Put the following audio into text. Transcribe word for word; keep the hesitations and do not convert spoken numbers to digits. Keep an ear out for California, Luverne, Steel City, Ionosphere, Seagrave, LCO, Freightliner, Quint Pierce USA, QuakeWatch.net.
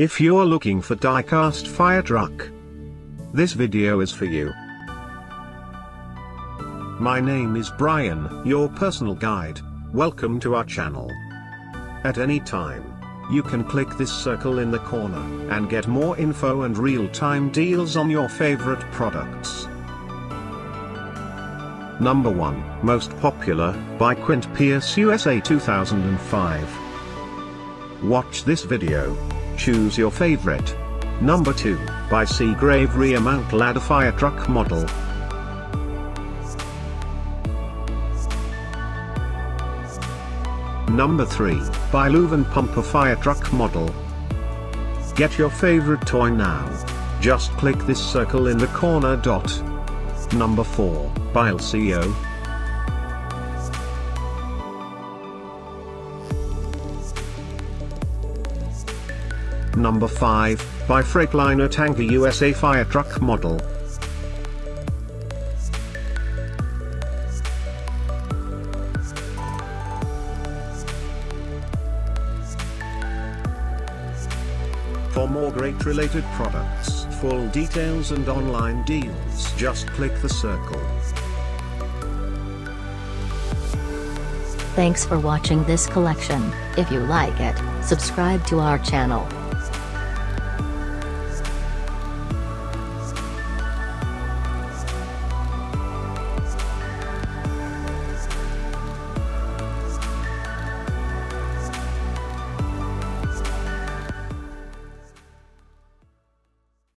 If you're looking for die-cast fire truck, this video is for you. My name is Brian, your personal guide. Welcome to our channel. At any time, you can click this circle in the corner and get more info and real-time deals on your favorite products. Number one. Most Popular, by Quint Pierce U S A two thousand five. Watch this video. Choose your favorite. Number two. By Seagrave Rear Mount Ladder Fire Truck Model. Number three. By Luverne Pumper Fire Truck Model. Get your favorite toy now. Just click this circle in the corner dot. Number four. By L C O. Number five. By Freightliner Tanker U S A Fire Truck Model. For more great related products, full details and online deals, just click the circle. Thanks for watching this collection. If you like it, subscribe to our channel.